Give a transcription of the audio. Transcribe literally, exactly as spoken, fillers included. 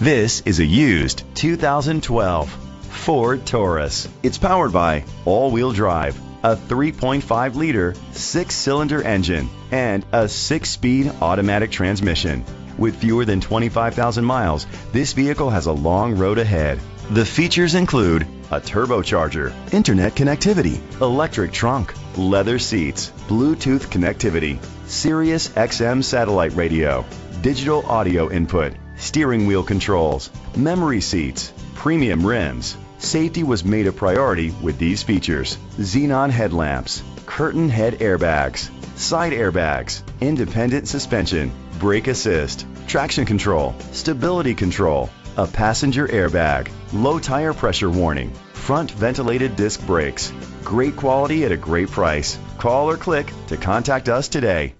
This is a used two thousand twelve Ford Taurus. It's powered by all-wheel drive, a three point five liter six-cylinder engine, and a six-speed automatic transmission. With fewer than twenty-five thousand miles, this vehicle has a long road ahead. The features include a turbocharger, internet connectivity, electric trunk, leather seats, Bluetooth connectivity, Sirius X M satellite radio, digital audio input, steering wheel controls, memory seats, premium rims. Safety was made a priority with these features: Xenon headlamps, curtain head airbags, side airbags, independent suspension, brake assist, traction control, stability control, a passenger airbag, low tire pressure warning, front ventilated disc brakes. Great quality at a great price. Call or click to contact us today.